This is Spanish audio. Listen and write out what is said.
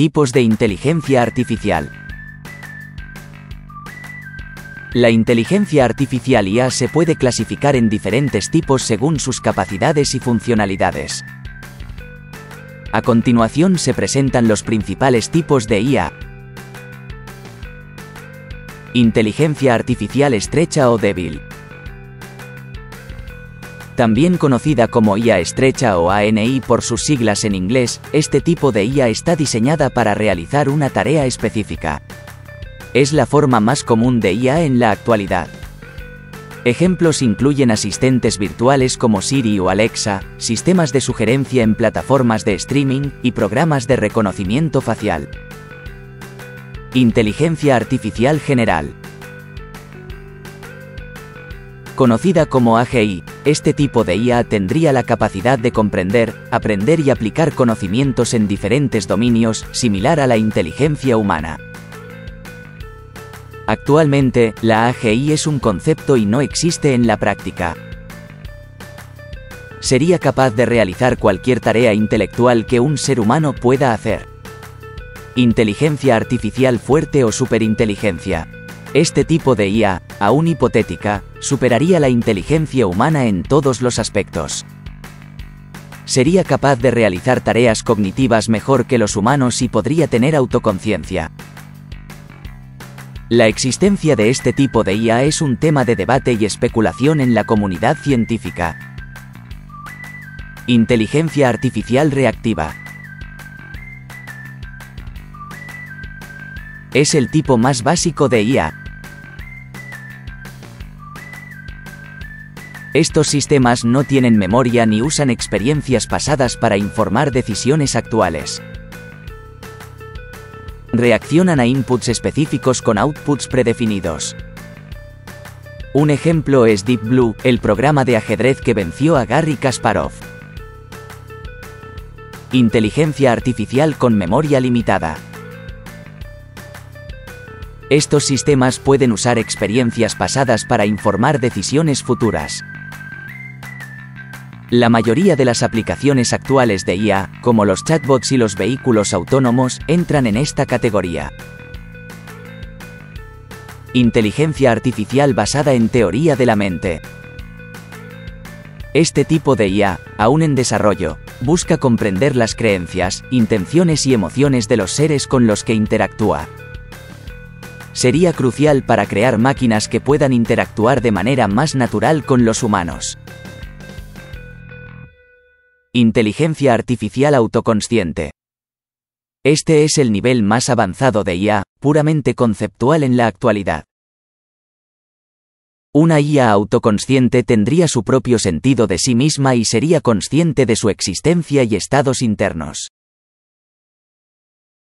Tipos de inteligencia artificial. La inteligencia artificial IA se puede clasificar en diferentes tipos según sus capacidades y funcionalidades. A continuación se presentan los principales tipos de IA. Inteligencia artificial estrecha o débil. También conocida como IA estrecha o ANI por sus siglas en inglés, este tipo de IA está diseñada para realizar una tarea específica. Es la forma más común de IA en la actualidad. Ejemplos incluyen asistentes virtuales como Siri o Alexa, sistemas de sugerencia en plataformas de streaming y programas de reconocimiento facial. Inteligencia artificial general. Conocida como AGI, este tipo de IA tendría la capacidad de comprender, aprender y aplicar conocimientos en diferentes dominios, similar a la inteligencia humana. Actualmente, la AGI es un concepto y no existe en la práctica. Sería capaz de realizar cualquier tarea intelectual que un ser humano pueda hacer. Inteligencia artificial fuerte o superinteligencia. Este tipo de IA, aún hipotética, superaría la inteligencia humana en todos los aspectos. Sería capaz de realizar tareas cognitivas mejor que los humanos y podría tener autoconciencia. La existencia de este tipo de IA es un tema de debate y especulación en la comunidad científica. Inteligencia artificial reactiva. Es el tipo más básico de IA. Estos sistemas no tienen memoria ni usan experiencias pasadas para informar decisiones actuales. Reaccionan a inputs específicos con outputs predefinidos. Un ejemplo es Deep Blue, el programa de ajedrez que venció a Gary Kasparov. Inteligencia artificial con memoria limitada. Estos sistemas pueden usar experiencias pasadas para informar decisiones futuras. La mayoría de las aplicaciones actuales de IA, como los chatbots y los vehículos autónomos, entran en esta categoría. Inteligencia artificial basada en teoría de la mente. Este tipo de IA, aún en desarrollo, busca comprender las creencias, intenciones y emociones de los seres con los que interactúa. Sería crucial para crear máquinas que puedan interactuar de manera más natural con los humanos. Inteligencia artificial autoconsciente. Este es el nivel más avanzado de IA, puramente conceptual en la actualidad. Una IA autoconsciente tendría su propio sentido de sí misma y sería consciente de su existencia y estados internos.